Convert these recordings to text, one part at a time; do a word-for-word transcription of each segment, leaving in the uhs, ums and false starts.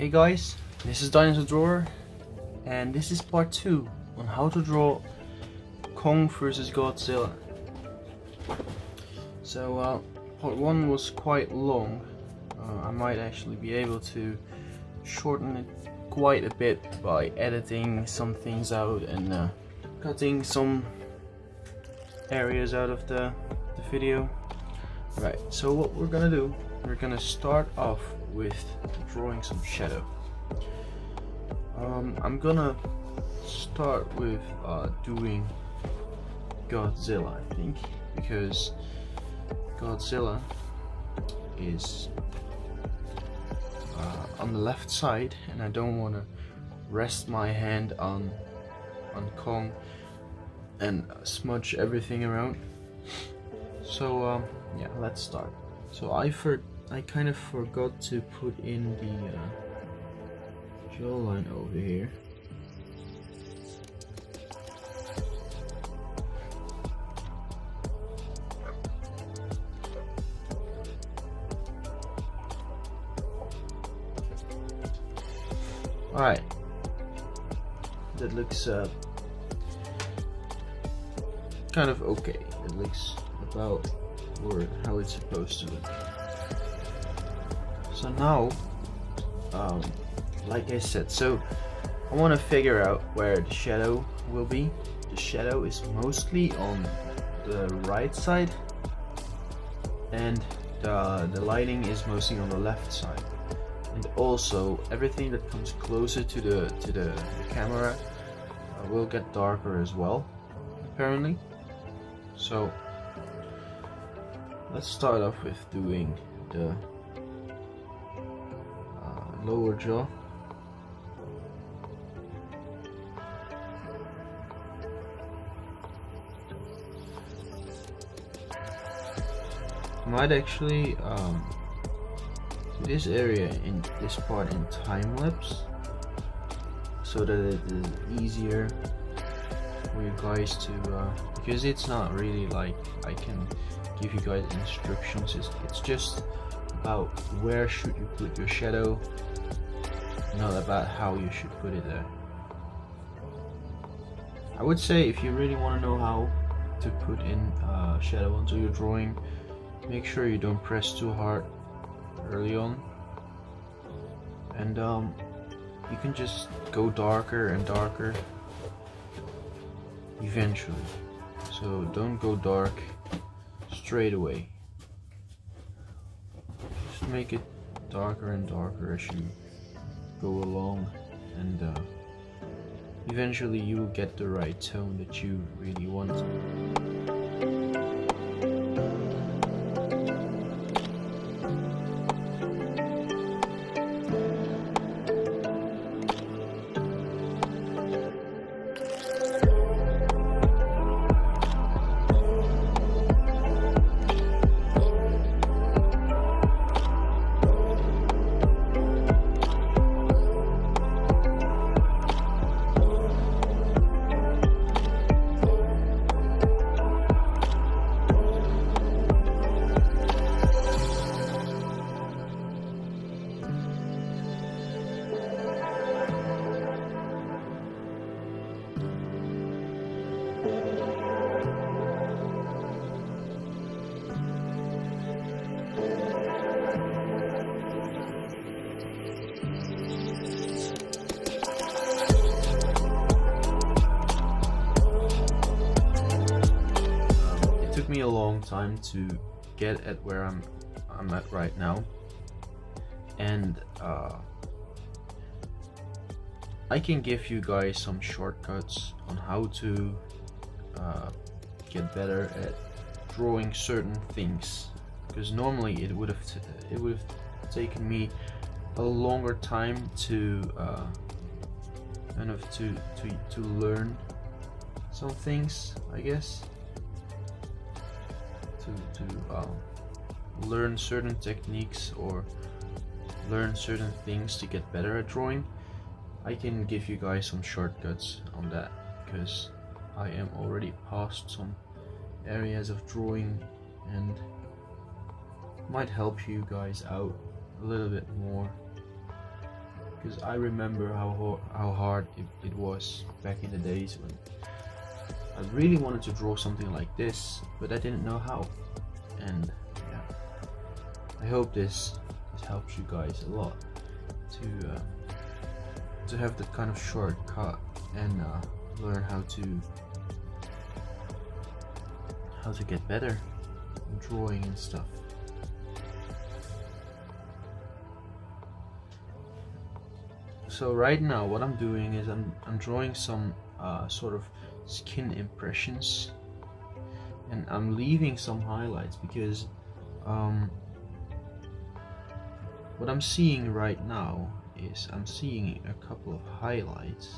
Hey guys, this is Dinosaur Drawer, and this is part two on how to draw Kong versus Godzilla. So uh, part one was quite long. Uh, I might actually be able to shorten it quite a bit by editing some things out and uh, cutting some areas out of the, the video. Right, so what we're gonna do, we're gonna start off with drawing some shadow. Um, I'm gonna start with uh, doing Godzilla, I think, because Godzilla is uh, on the left side, and I don't want to rest my hand on on Kong and smudge everything around. So um, yeah, let's start. So I for I kind of forgot to put in the uh, jawline over here. Alright, that looks uh, kind of okay. It looks about or how it's supposed to look. So now, um, like I said, so I want to figure out where the shadow will be. The shadow is mostly on the right side, and the, the lighting is mostly on the left side. And also, everything that comes closer to the to the, the camera uh, will get darker as well, apparently. So let's start off with doing the uh, lower jaw. I might actually um, do this area in this part in time lapse, so that it is easier for you guys to, uh, because it's not really like I can give you guys instructions. It's, it's just about where should you put your shadow, not about how you should put it there. I would say if you really want to know how to put in uh, shadow onto your drawing, make sure you don't press too hard early on, and um, you can just go darker and darker eventually, so don't go dark straight away. Just make it darker and darker as you go along, and uh, eventually you will get the right tone that you really want. Me a long time to get at where I'm I'm at right now, and uh, I can give you guys some shortcuts on how to uh, get better at drawing certain things, because normally it would have it would have taken me a longer time to uh, kind of to to to learn some things, I guess. to, to um, learn certain techniques or learn certain things to get better at drawing. I can give you guys some shortcuts on that, because I am already past some areas of drawing and might help you guys out a little bit more because I remember how how hard it, it was back in the days when I really wanted to draw something like this, but I didn't know how. And yeah, I hope this, this helps you guys a lot to uh, to have that kind of shortcut and uh, learn how to how to get better at drawing and stuff. So right now what I'm doing is I'm, I'm drawing some uh, sort of skin impressions, and I'm leaving some highlights because um, what I'm seeing right now is I'm seeing a couple of highlights,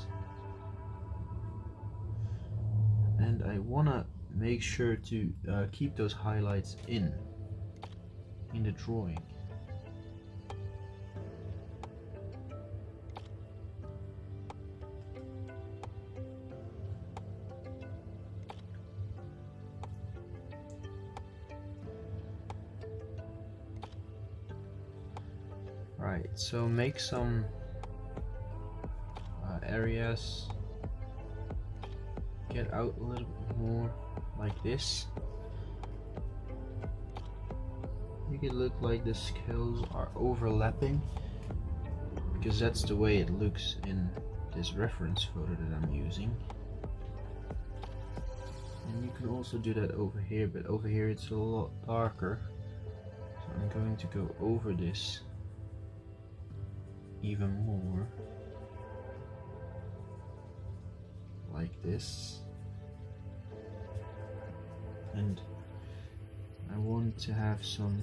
and I wanna make sure to uh, keep those highlights in in the drawing. Right, so make some uh, areas, get out a little bit more like this. Make it look like the scales are overlapping, because that's the way it looks in this reference photo that I'm using. And you can also do that over here, but over here it's a lot darker, so I'm going to go over this even more, like this. And I want to have some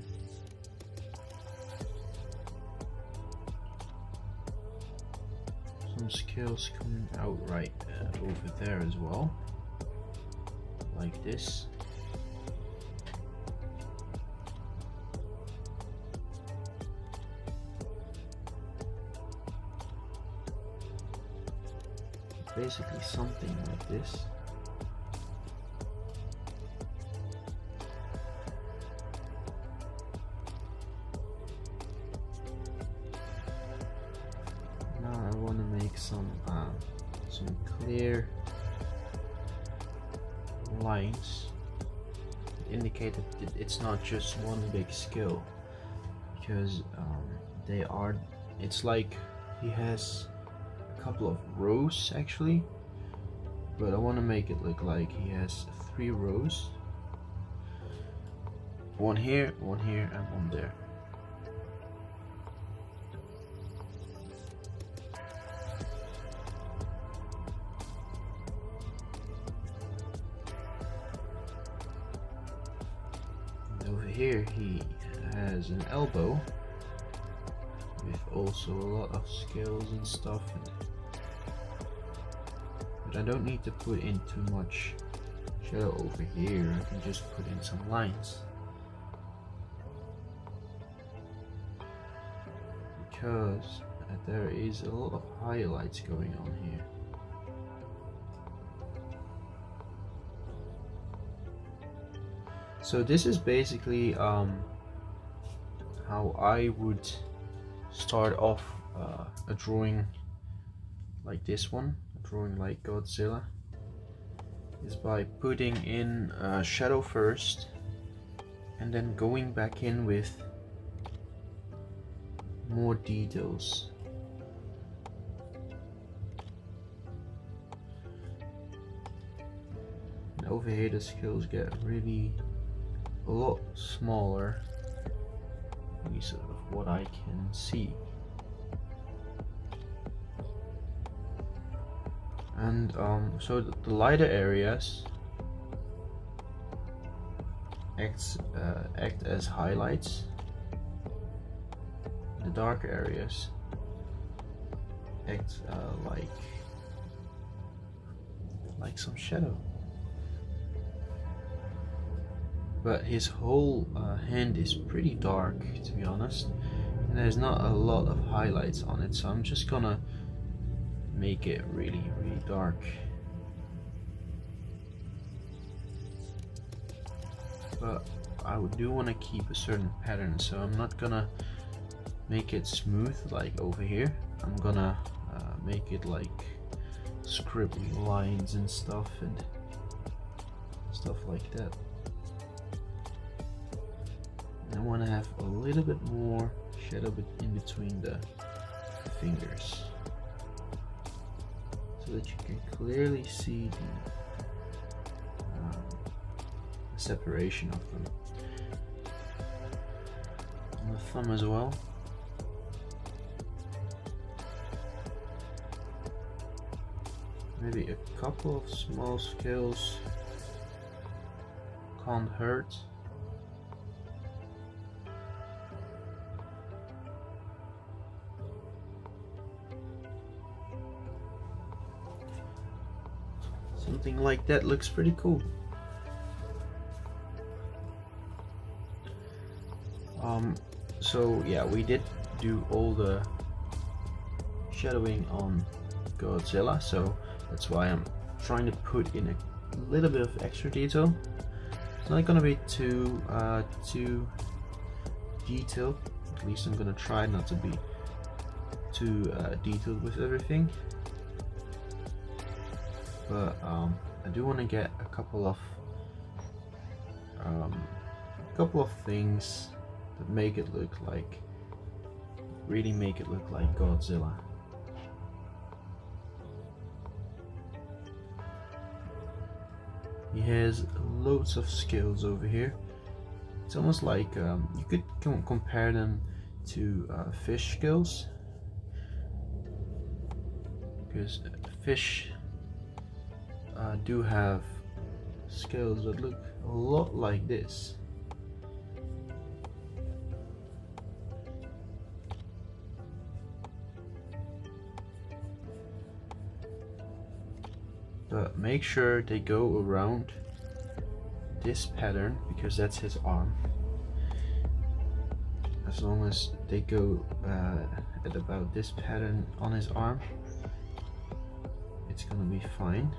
some scales coming out right uh, over there as well, like this. Basically something like this. Now I want to make some uh, some clear lines that indicate that it's not just one big scale, because um, they are. It's like he has couple of rows actually, but I want to make it look like he has three rows, one here, one here, and one there. And over here he has an elbow with also a lot of scales and stuff, and but I don't need to put in too much shadow over here. I can just put in some lines, because there is a lot of highlights going on here. So this is basically um, how I would start off uh, a drawing like this one. Drawing like Godzilla is by putting in uh, shadow first, and then going back in with more details. And over here the scales get really a lot smaller, at least sort of what I can see. And um, so the lighter areas acts, uh, act as highlights. The dark areas act uh, like like some shadow. But his whole uh, hand is pretty dark, to be honest, and there's not a lot of highlights on it. So I'm just gonna make it really, really dark. But I do want to keep a certain pattern, so I'm not gonna make it smooth like over here. I'm gonna uh, make it like scribbling lines and stuff and stuff like that. And I want to have a little bit more shadow in between the fingers so that you can clearly see the, um, the separation of them. And the thumb as well. Maybe a couple of small scales can't hurt. Something like that looks pretty cool. Um, so yeah, we did do all the shadowing on Godzilla, so that's why I'm trying to put in a little bit of extra detail. It's not gonna be too uh, too detailed. At least I'm gonna try not to be too uh, detailed with everything. But um, I do want to get a couple of um, a couple of things that make it look like, really make it look like Godzilla. He has loads of scales over here. It's almost like um, you could com compare them to uh, fish scales, because fish uh, do have scales that look a lot like this. But make sure they go around this pattern, because that's his arm. As long as they go uh, at about this pattern on his arm, it's gonna be fine.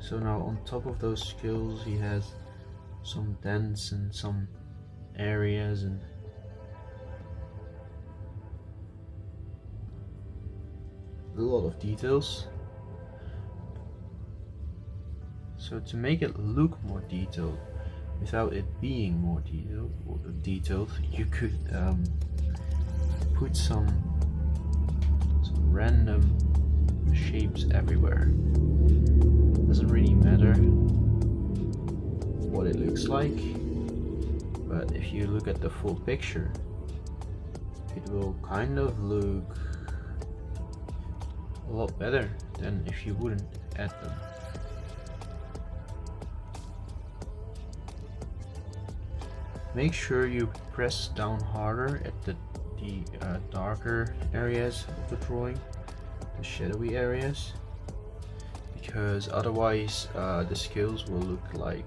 So now on top of those scales he has some dents and some areas and a lot of details. So to make it look more detailed without it being more detailed, or detailed you could um, put some, some random shapes everywhere. Doesn't really matter what it looks like, but if you look at the full picture it will kind of look a lot better than if you wouldn't add them. Make sure you press down harder at the, the uh, darker areas of the drawing, the shadowy areas, because otherwise uh, the scales will look like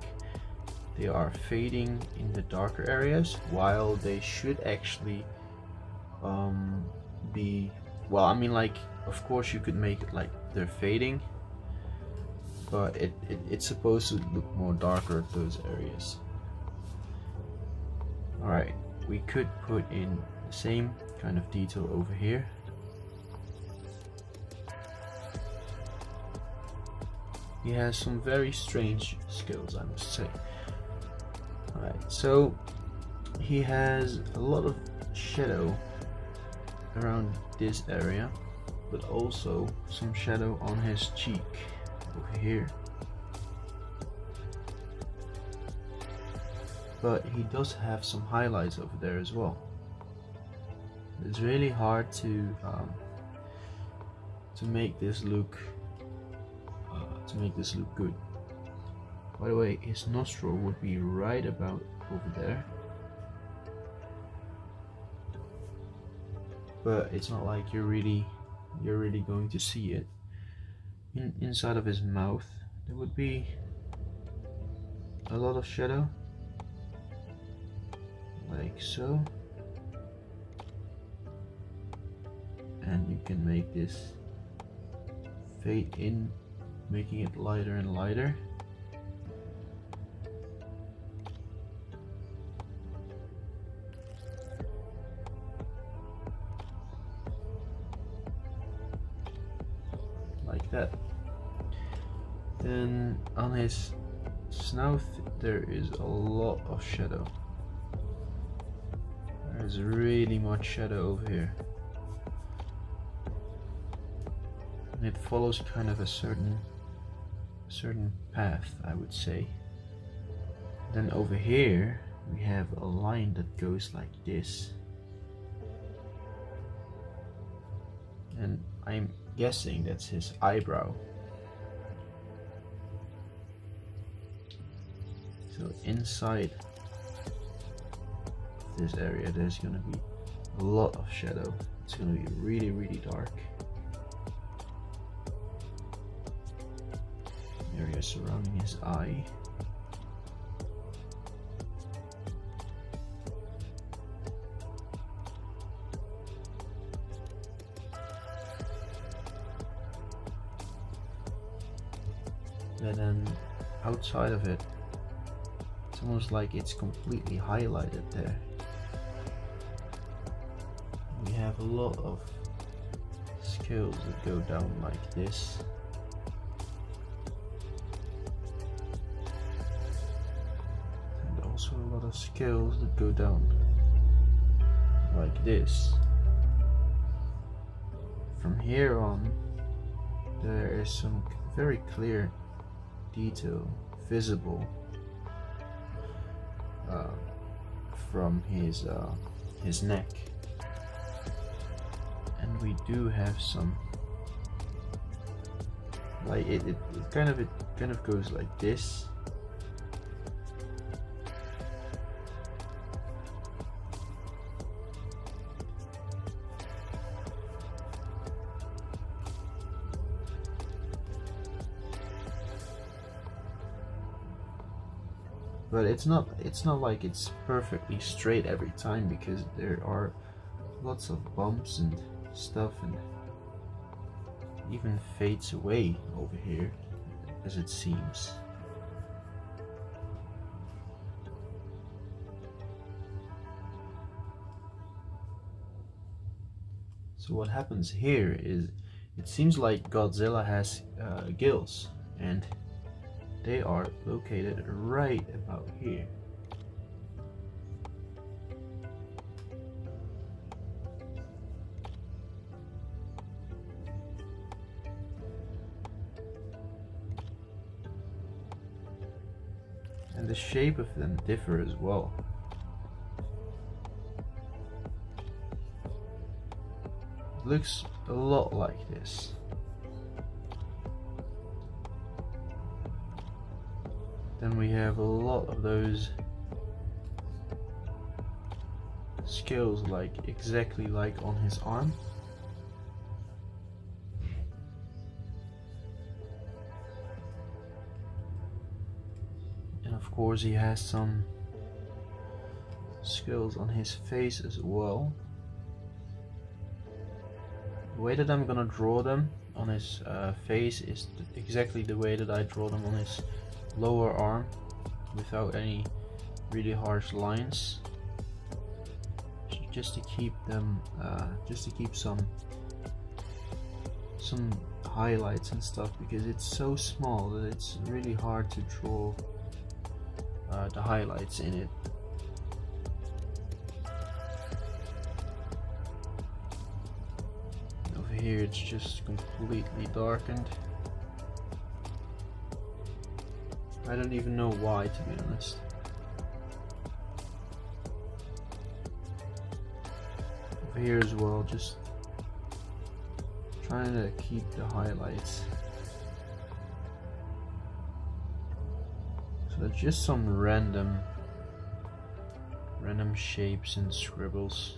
they are fading in the darker areas, while they should actually um, be, well, I mean, like, of course you could make it like they're fading, but it, it, it's supposed to look more darker at those areas. Alright, we could put in the same kind of detail over here. He has some very strange skills, I must say. Alright, so he has a lot of shadow around this area, but also some shadow on his cheek over here. But he does have some highlights over there as well. It's really hard to um, to make this look uh, to make this look good. By the way, his nostril would be right about over there. But it's not like you're really you're really going to see it. In, inside of his mouth there would be a lot of shadow, like so, and you can make this fade in, making it lighter and lighter. like that. Then on his snout there is a lot of shadow. There's really much shadow over here. And it follows kind of a certain certain path, I would say. Then over here we have a line that goes like this. And I'm guessing that's his eyebrow. So inside this area there's gonna be a lot of shadow. It's gonna be really, really dark. The area surrounding his eye. And then outside of it, it's almost like it's completely highlighted there. We have a lot of scales that go down like this. And also a lot of scales that go down like this. From here on, there is some very clear detail visible uh, from his uh, his neck, and we do have some like it, it, it kind of it kind of goes like this, but it's not it's not like it's perfectly straight every time, because there are lots of bumps and stuff, and it even fades away over here as it seems. So what happens here is it seems like Godzilla has uh, gills, and they are located right about here. And the shape of them differ as well. It looks a lot like this. Then we have a lot of those scales, like exactly like on his arm. And of course he has some scales on his face as well. The way that I'm gonna draw them on his uh, face is exactly the way that I draw them on his lower arm, without any really harsh lines, just to keep them uh, just to keep some some highlights and stuff, because it's so small that it's really hard to draw uh, the highlights in it. Over here it's just completely darkened. I don't even know why, to be honest. Over here as well, just trying to keep the highlights. So that's just some random, random shapes and scribbles.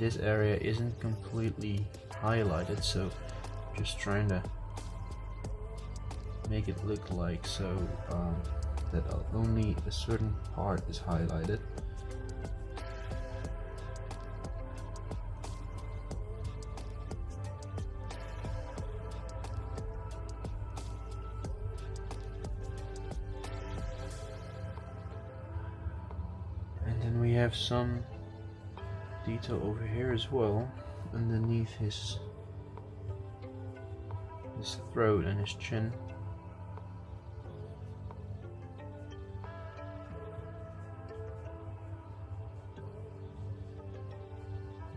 This area isn't completely highlighted, so just trying to make it look like so um, that only a certain part is highlighted. have some detail over here as well, underneath his his throat and his chin.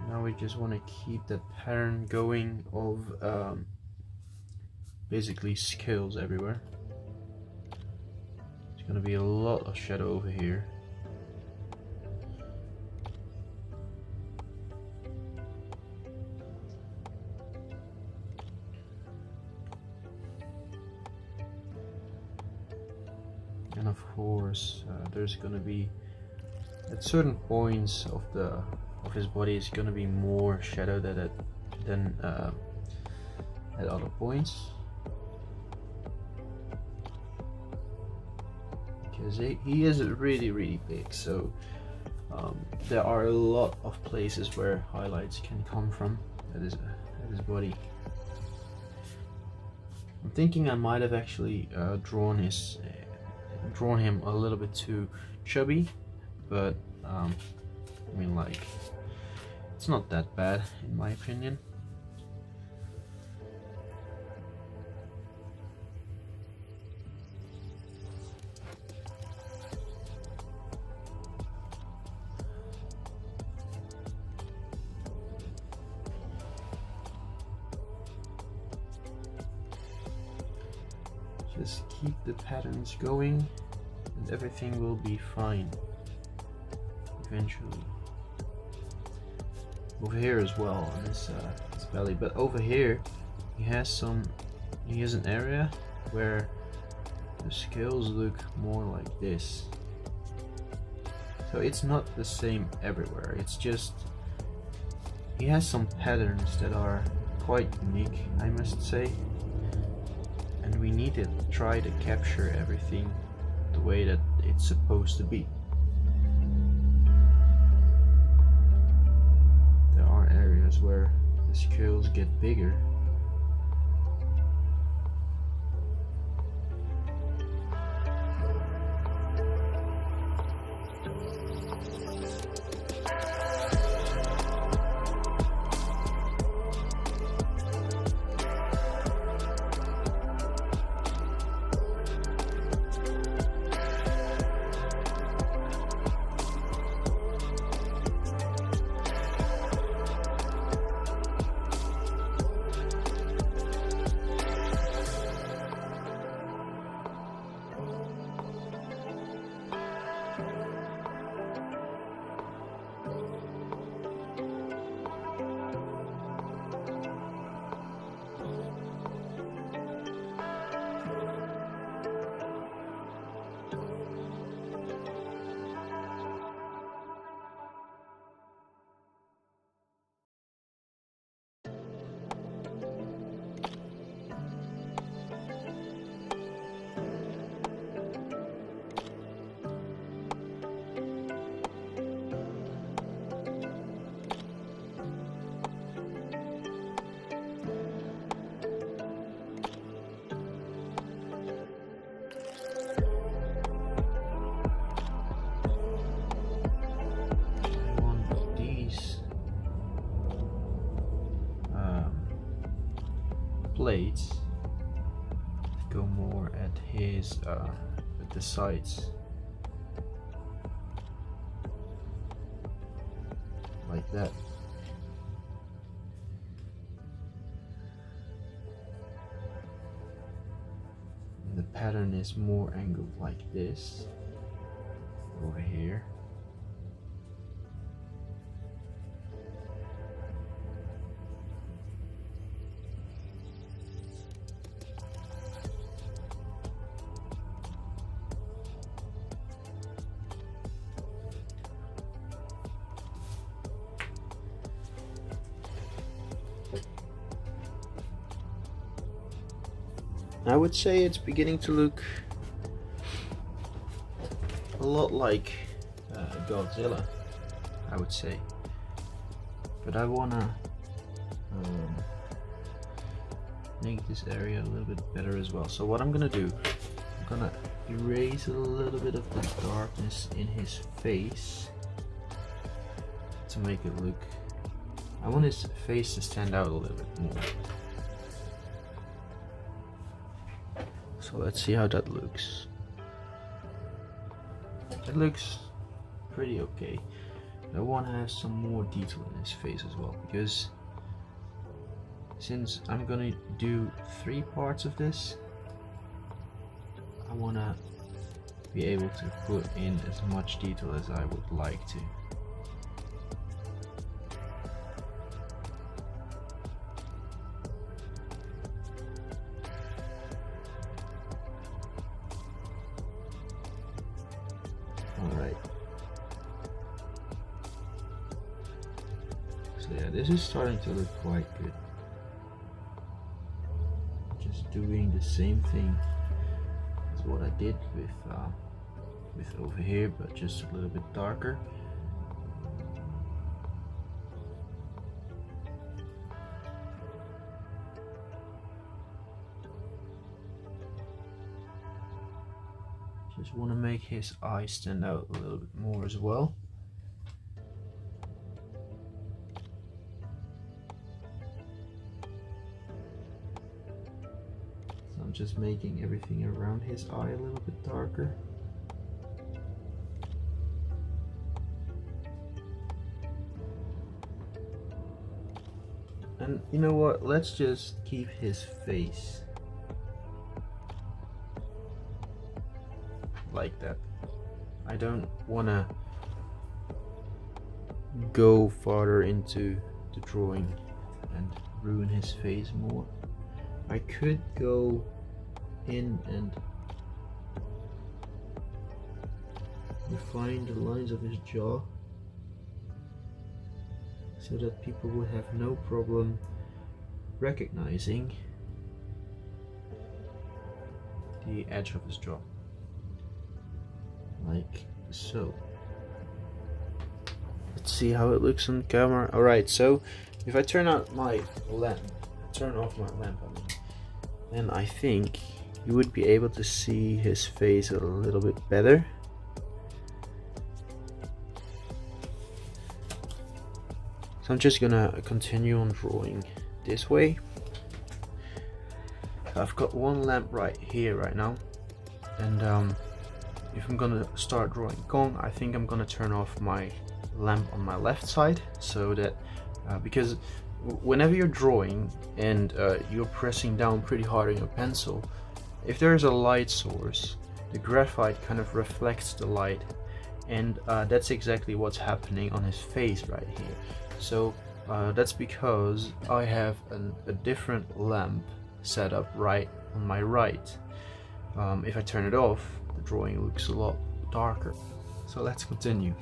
Now we just want to keep that pattern going of um, basically scales everywhere. There's gonna be a lot of shadow over here. And of course, uh, there's gonna be at certain points of the of his body is gonna be more shadow than at than uh, at other points, because he, he is really really big. So um, there are a lot of places where highlights can come from at his, at his body. I'm thinking I might have actually uh, drawn his. Uh, drawn him a little bit too chubby, but um, I mean, like, it's not that bad in my opinion. Just keep the patterns going and everything will be fine eventually. Over here as well on his, uh, his belly, but over here he has some he has an area where the scales look more like this, so it's not the same everywhere. It's just he has some patterns that are quite unique, I must say. We need to try to capture everything the way that it's supposed to be. There are areas where the scales get bigger. Plates go more at his uh, at the sides, like that. And the pattern is more angled like this over here. I would say it's beginning to look a lot like uh, Godzilla, I would say, but I wanna um, make this area a little bit better as well. So what I'm gonna do, I'm gonna erase a little bit of the darkness in his face, to make it look... I want his face to stand out a little bit more. So let's see how that looks. It looks pretty okay. I want to have some more detail in his face as well, because since I'm gonna do three parts of this, I want to be able to put in as much detail as I would like to. Yeah, this is starting to look quite good. Just doing the same thing as what I did with uh, with over here, but just a little bit darker. Just want to make his eyes stand out a little bit more as well. Just making everything around his eye a little bit darker. And you know what, let's just keep his face like that. I don't want to go farther into the drawing and ruin his face more. I could go in and refine the lines of his jaw so that people will have no problem recognizing the edge of his jaw, like so. Let's see how it looks on camera. Alright, so if I turn out my lamp, turn off my lamp, I mean, then I think you would be able to see his face a little bit better. So I'm just gonna continue on drawing this way. I've got one lamp right here right now, and um, if I'm gonna start drawing Kong, I think I'm gonna turn off my lamp on my left side, so that uh, because whenever you're drawing and uh, you're pressing down pretty hard on your pencil, if there is a light source, the graphite kind of reflects the light, and uh, that's exactly what's happening on his face right here. So uh, that's because I have an, a different lamp set up right on my right. Um, if I turn it off, the drawing looks a lot darker. So let's continue.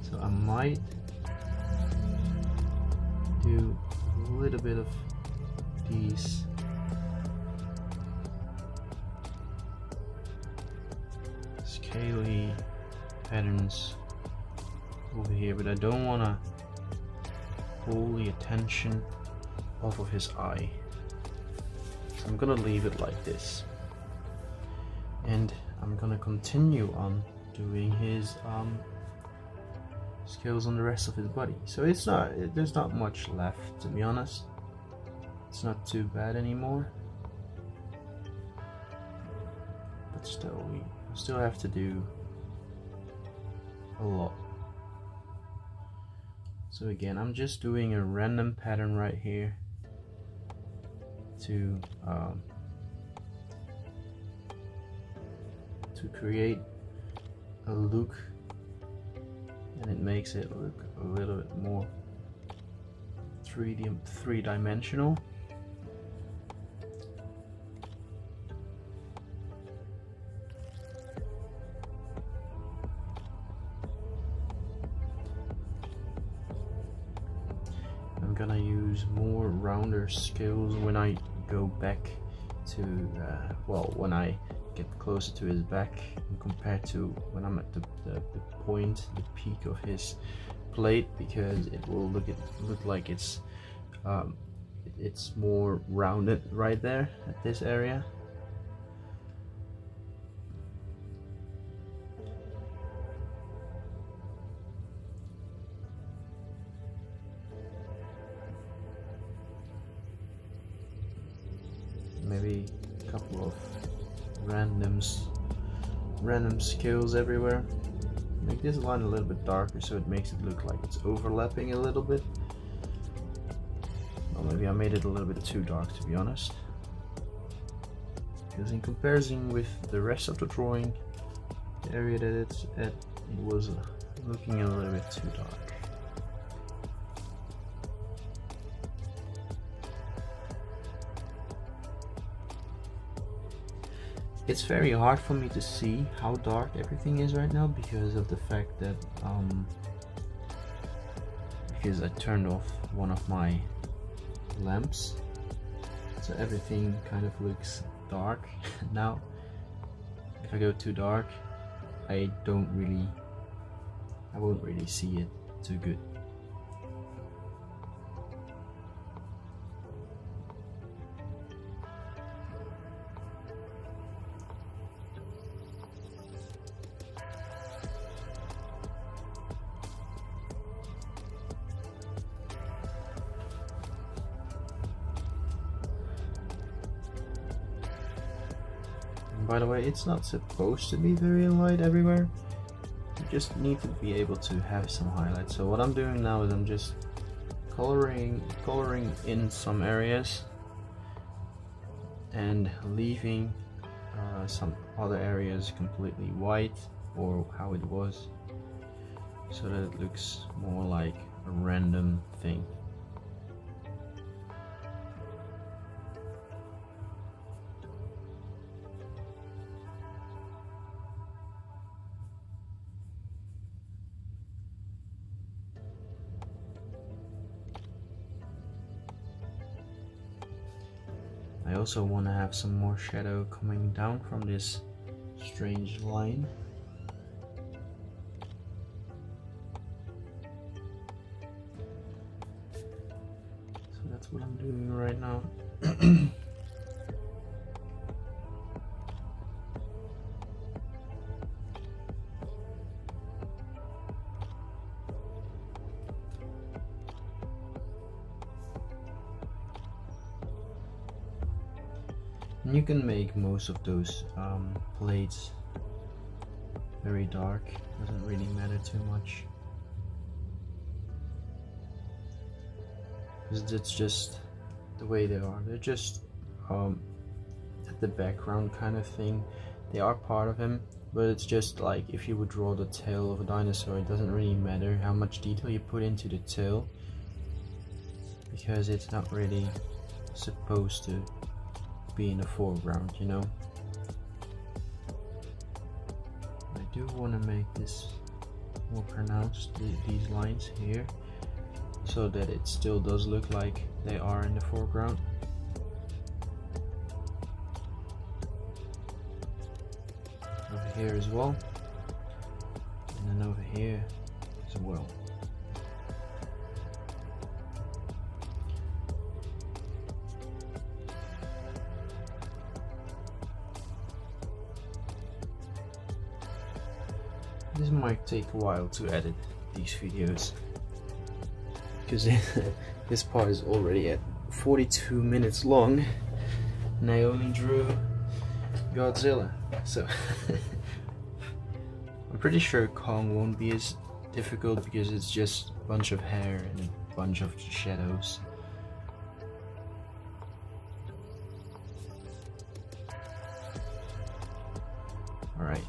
So I might do a little bit of these scaly patterns over here, but I don't want to pull the attention off of his eye. So I'm going to leave it like this. And I'm going to continue on doing his um, scales on the rest of his body. So it's not, it, there's not much left, to be honest. It's not too bad anymore, but still, we still have to do a lot. So again, I'm just doing a random pattern right here to um, to create a look, and it makes it look a little bit more three-dimensional. I'm gonna use more rounder scales when I go back to, uh, well, when I get closer to his back compared to when I'm at the, the, the point, the peak of his plate, because it will look it look like it's um, it's more rounded right there at this area. couple of randoms, random scales everywhere. Make this line a little bit darker so it makes it look like it's overlapping a little bit. Well, maybe I made it a little bit too dark, to be honest. Because in comparison with the rest of the drawing, the area that it's at it was looking a little bit too dark. It's very hard for me to see how dark everything is right now because of the fact that um, because I turned off one of my lamps, so everything kind of looks dark now. If I go too dark, I don't really, I won't really see it too good. By the way, it's not supposed to be very light everywhere. You just need to be able to have some highlights. So what I'm doing now is I'm just coloring, coloring in some areas and leaving uh, some other areas completely white or how it was, so that it looks more like a random thing. I also want to have some more shadow coming down from this strange line. So that's what I'm doing right now. You can make most of those um, plates very dark, doesn't really matter too much, because that's just the way they are. They're just um, at the background kind of thing. They are part of him, but it's just like if you would draw the tail of a dinosaur, it doesn't really matter how much detail you put into the tail, because it's not really supposed to be in the foreground, you know. I do want to make this more pronounced, these lines here, so that it still does look like they are in the foreground. Over here as well, and then over here as well. This might take a while to edit these videos, because this part is already at forty-two minutes long and I only drew Godzilla, so I'm pretty sure Kong won't be as difficult because it's just a bunch of hair and a bunch of shadows. Alright.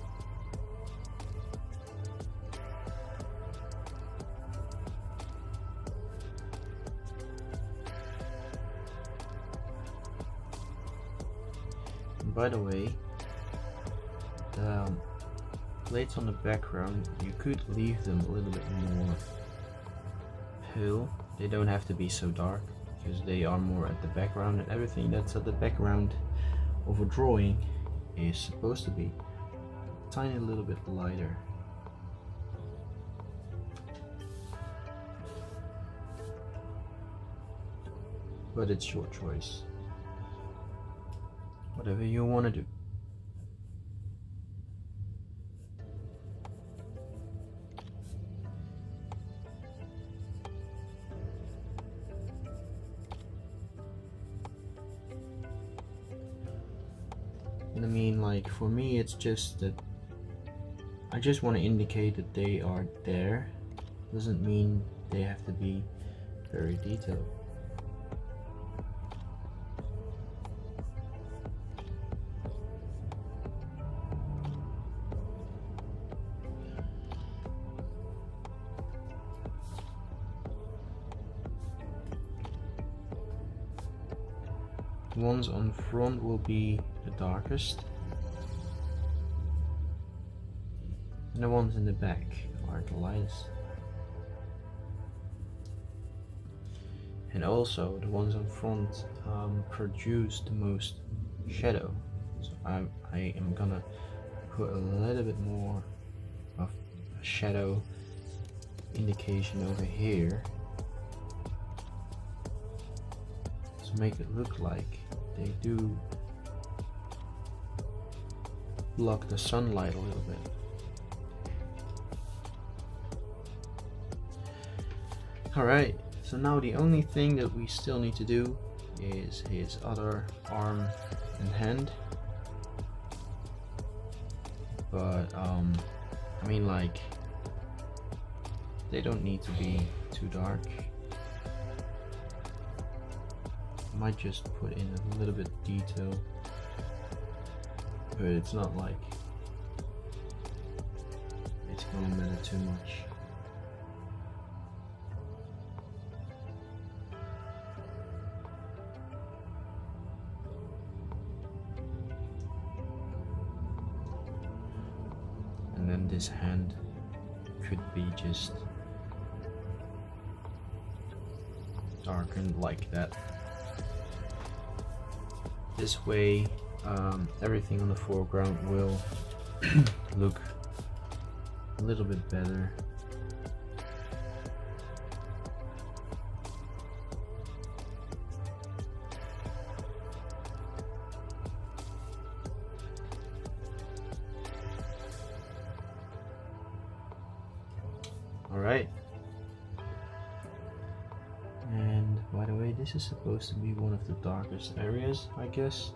By the way, the plates on the background, you could leave them a little bit more pale. They don't have to be so dark, because they are more at the background, and everything that's at the background of a drawing is supposed to be a tiny little bit lighter. But it's your choice. Whatever you want to do. I mean, like, for me it's just that I just want to indicate that they are there. Doesn't mean they have to be very detailed. The ones on front will be the darkest, and the ones in the back are the lightest. And also the ones on front um, produce the most shadow, so I'm, I am gonna put a little bit more of a shadow indication over here to make it look like they do block the sunlight a little bit. Alright, so now the only thing that we still need to do is his other arm and hand. But um, I mean, like, they don't need to be too dark. I might just put in a little bit of detail, but it's not like it's gonna matter too much. This hand could be just darkened like that. This way um, everything on the foreground will look a little bit better. This is supposed to be one of the darkest areas, I guess.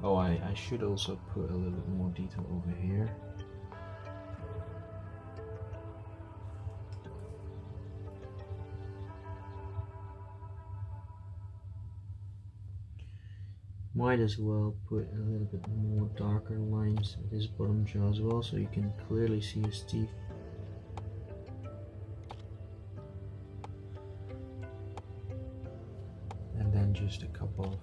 Oh, I, I should also put a little bit more detail over here. Might as well put a little bit more darker lines at this bottom jaw as well, so you can clearly see his teeth. Just a couple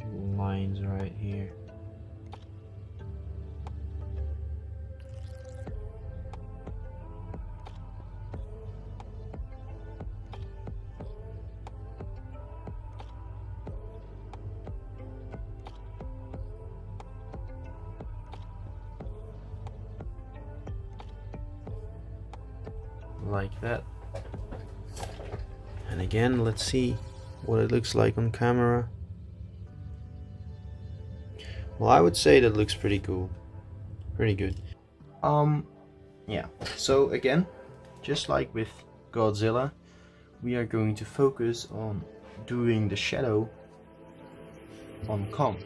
of lines right here. Like that. And again, let's see what it looks like on camera. Well, I would say that looks pretty cool, pretty good. Um, yeah. So again, just like with GodZilla, we are going to focus on doing the shadow on Kong.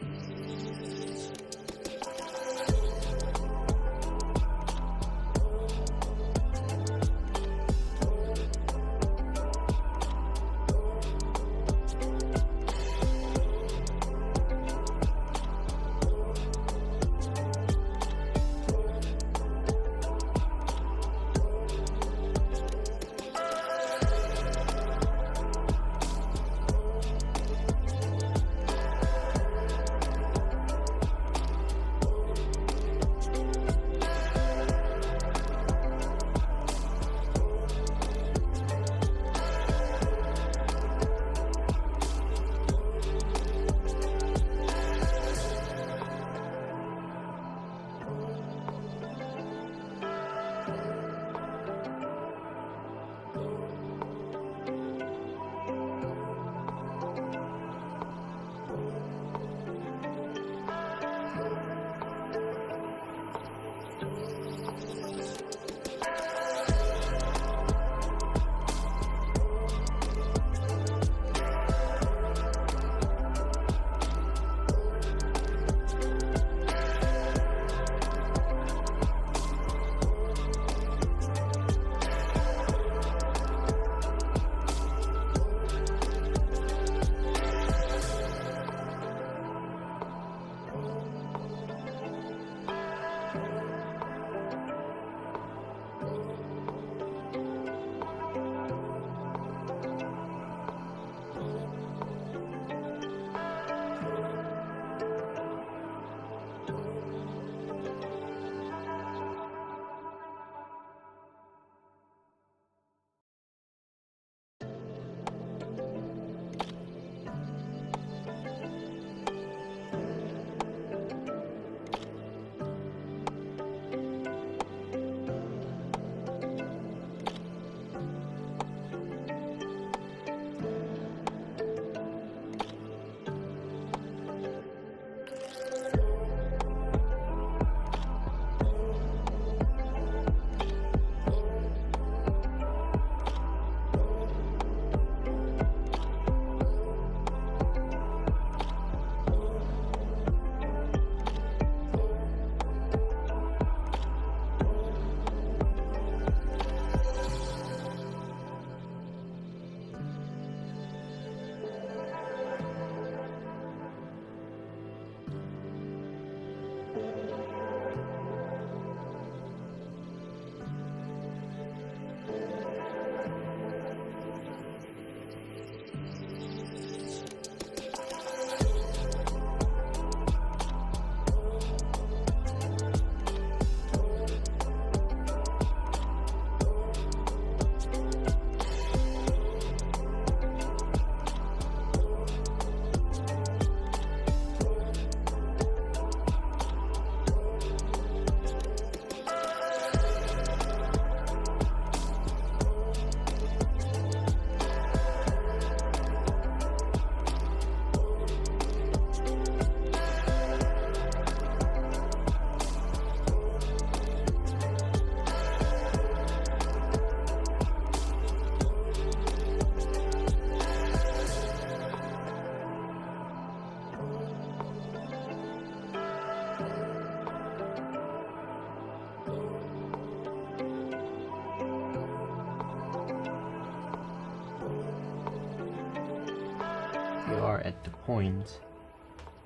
are at the point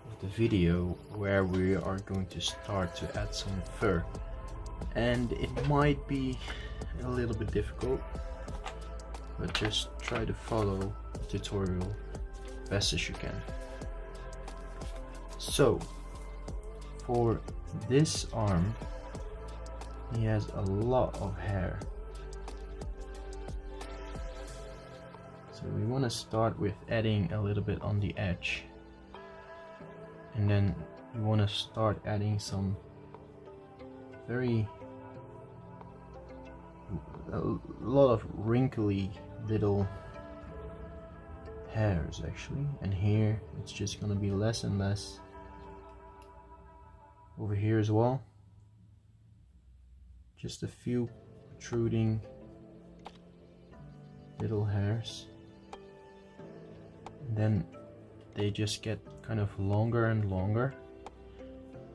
of the video where we are going to start to add some fur, and it might be a little bit difficult, but just try to follow the tutorial best as you can. So for this arm, he has a lot of hair, so we want to start with adding a little bit on the edge, and then we want to start adding some very a lot of wrinkly little hairs actually. And here it's just gonna be less and less, over here as well, just a few protruding little hairs, and then they just get kind of longer and longer.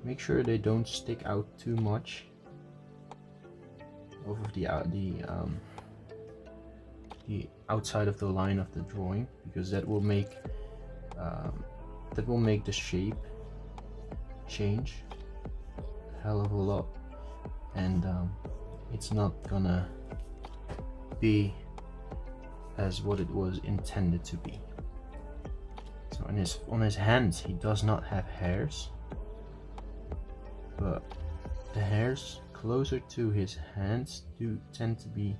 Make sure they don't stick out too much over the uh, the um, the outside of the line of the drawing, because that will make um, that will make the shape change a hell of a lot, and um, it's not gonna be as what it was intended to be. So on his on his hands, he does not have hairs, but the hairs closer to his hands do tend to be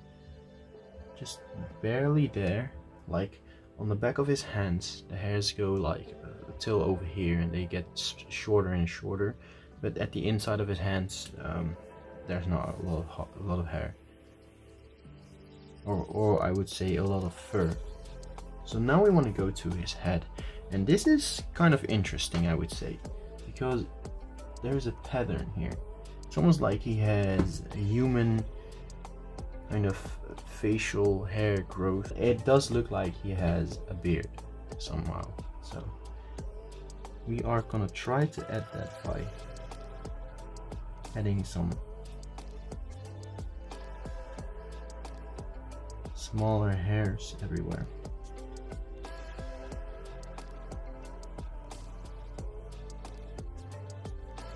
just barely there. Like on the back of his hands, the hairs go like uh, till over here, and they get shorter and shorter, but at the inside of his hands, um, there's not a lot of hot, a lot of hair, or, or I would say a lot of fur. So now we want to go to his head, and this is kind of interesting, I would say, because there's a pattern here. It's almost like he has a human kind of facial hair growth. It does look like he has a beard somehow, so we are gonna try to add that by adding some smaller hairs everywhere.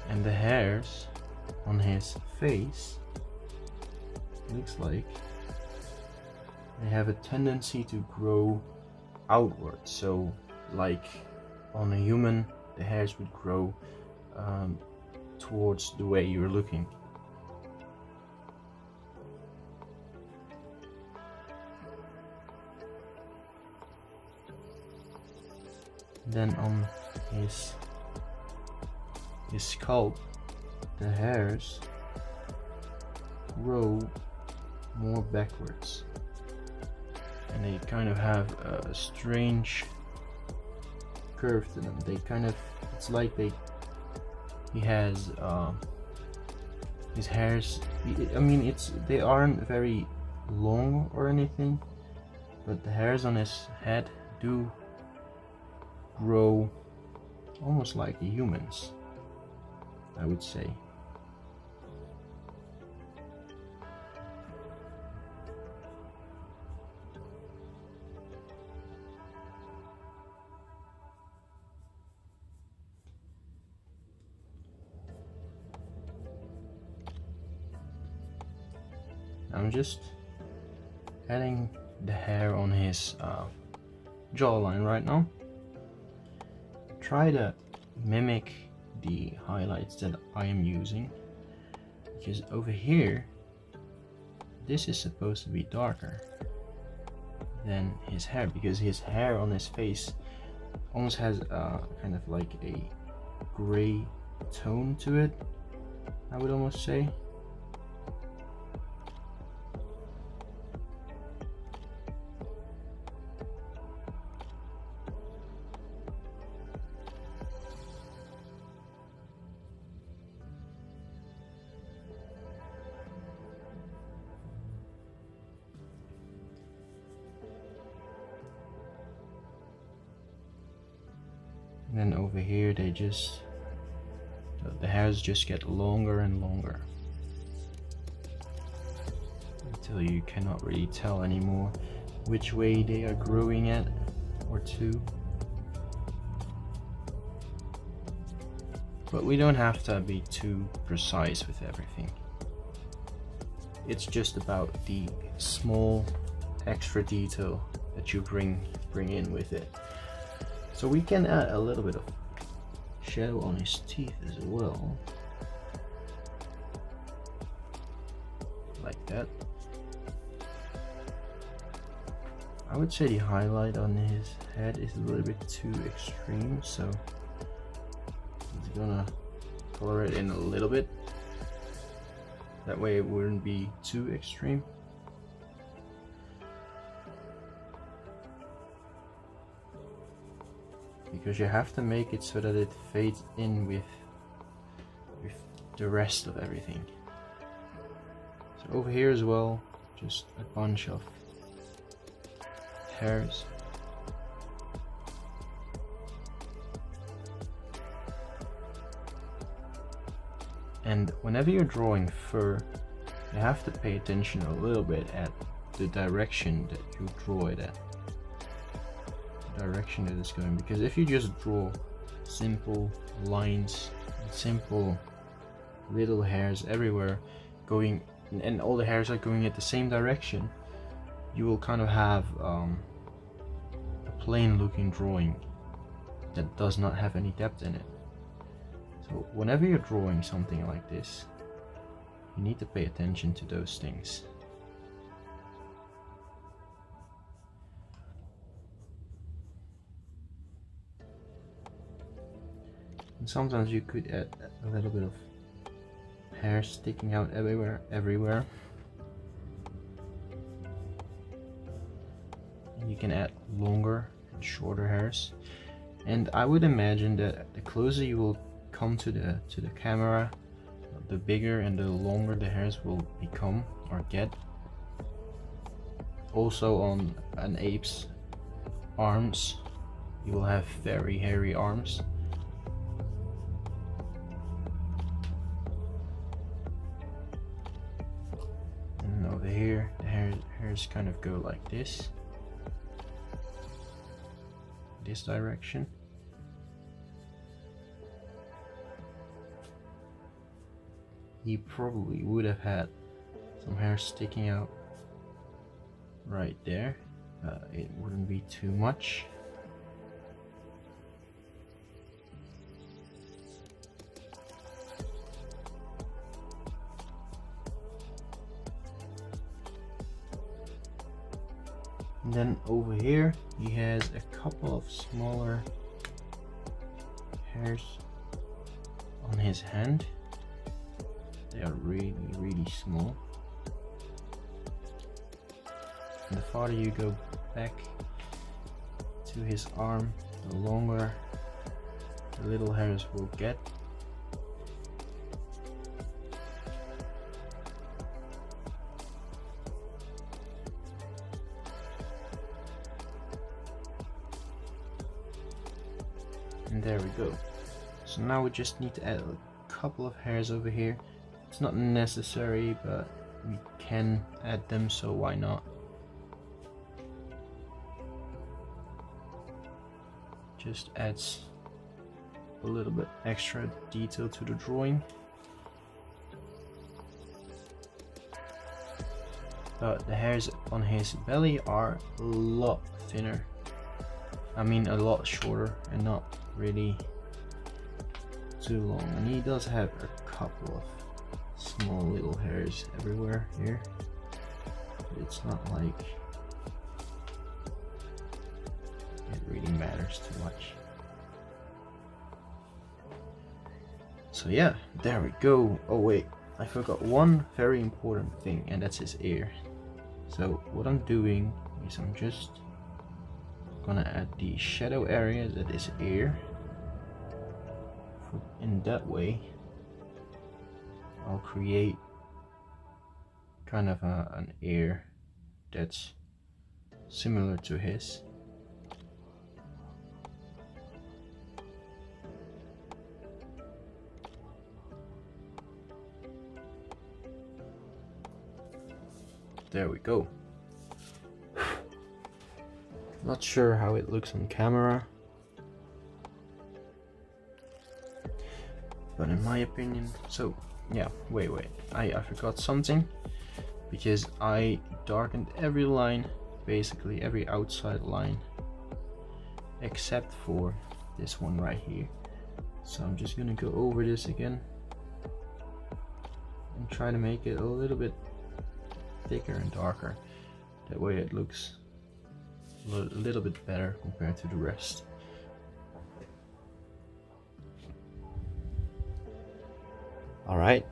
And the hairs on his face, looks like they have a tendency to grow outward. So like on a human, the hairs would grow um, towards the way you're looking. Then on his his scalp, the hairs grow more backwards, and they kind of have a strange curve to them. They kind of, it's like they he has uh, his hairs, I mean, it's they aren't very long or anything, but the hairs on his head do grow almost like the humans, I would say. I'm just adding the hair on his uh, jawline right now. Try to mimic the highlights that I am using, because over here this is supposed to be darker than his hair, because his hair on his face almost has a kind of like a gray tone to it, I would almost say. Then over here they just the hairs just get longer and longer until you cannot really tell anymore which way they are growing at or to. But we don't have to be too precise with everything. It's just about the small extra detail that you bring bring in with it. So we can add a little bit of shadow on his teeth as well. Like that. I would say the highlight on his head is a little bit too extreme, so I'm gonna color it in a little bit. That way it wouldn't be too extreme. Because you have to make it so that it fades in with, with the rest of everything. So over here as well, just a bunch of hairs. And whenever you're drawing fur, you have to pay attention a little bit at the direction that you draw it at. Direction that it's going, because if you just draw simple lines, simple little hairs everywhere going, and all the hairs are going at the same direction, you will kind of have um, a plain looking drawing that does not have any depth in it. So whenever you're drawing something like this, you need to pay attention to those things. And sometimes you could add a little bit of hair sticking out everywhere, everywhere. And you can add longer and shorter hairs. And I would imagine that the closer you will come to the to the camera, the bigger and the longer the hairs will become or get. Also on an ape's arms, you will have very hairy arms. Here, the hair, hairs kind of go like this, this direction. He probably would have had some hair sticking out right there. Uh, it wouldn't be too much. And then over here he has a couple of smaller hairs on his hand. They are really, really small. And the farther you go back to his arm, the longer the little hairs will get. And there we go. So now we just need to add a couple of hairs over here. It's not necessary, but we can add them, so why not? Just adds a little bit extra detail to the drawing. But the hairs on his belly are a lot thinner. I mean a lot shorter and not really too long. And he does have a couple of small little hairs everywhere here. But it's not like it really matters too much. So yeah, there we go. Oh wait, I forgot one very important thing, and that's his ear. So what I'm doing is I'm just gonna add the shadow area that is here, in that way I'll create kind of a, an ear that's similar to his. There we go. Not sure how it looks on camera, but in my opinion, so yeah, wait, wait, I, I forgot something, because I darkened every line, basically every outside line, except for this one right here. So I'm just gonna go over this again and try to make it a little bit thicker and darker. That way it looks a little bit better compared to the rest. All right,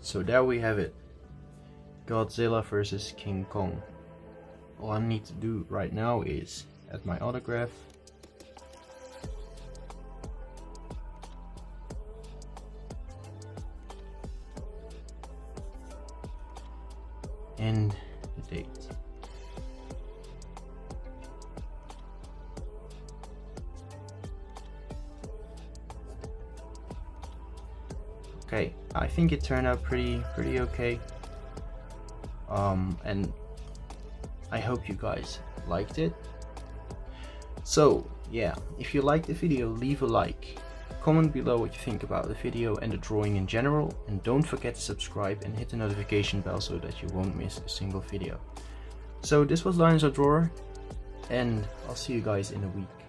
so there we have it. Godzilla versus King Kong. All I need to do right now is add my autograph. And the date. Okay, I think it turned out pretty pretty okay. Um, and I hope you guys liked it. So yeah, if you liked the video, leave a like. Comment below what you think about the video and the drawing in general, and don't forget to subscribe and hit the notification bell so that you won't miss a single video. So this was Dinosaur Drawer, and I'll see you guys in a week.